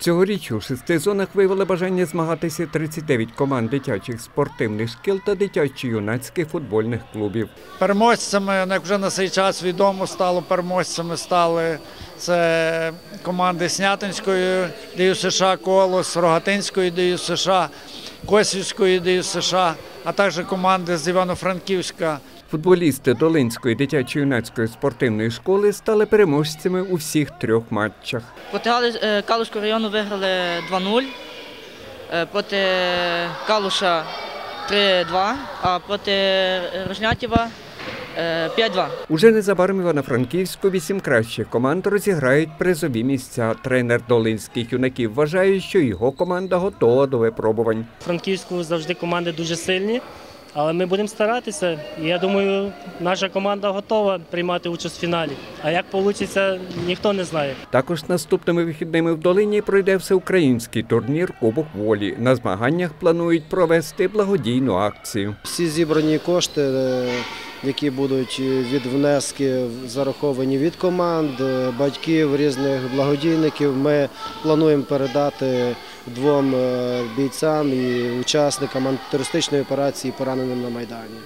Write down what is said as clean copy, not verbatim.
Цьогоріч у 6 зонах виявили бажання змагатися 39 команд дитячих спортивних шкіл та дитячо-юнацьких футбольних клубів. Переможцями, як вже на цей час відомо стало, переможцями стали це команди Снятинської ДЮСШ, Колос, Рогатинської ДЮСШ, Косівської ДЮСШ, а також команди з Івано-Франківська. Футболісти Долинської дитячо-юнацької спортивної школи стали переможцями у всіх трьох матчах. Проти Калушського району виграли 2-0, проти Калуша 3-2, а проти Рожнятіва 5-2. Уже незабаром Івано-Франківську 8 кращих команд розіграють призові місця. Тренер долинських юнаків вважає, що його команда готова до випробувань. У Франківську завжди команди дуже сильні. Але ми будемо старатися, і я думаю, наша команда готова приймати участь в фіналі. А як вийде, ніхто не знає. Також наступними вихідними в Долині пройде всеукраїнський турнір «Кубок Волі». На змаганнях планують провести благодійну акцію. Всі зібрані кошти, які будуть від внески зараховані від команд, батьків, різних благодійників, ми плануємо передати двом бійцям і учасникам антитерористичної операції пораненим на Майдані.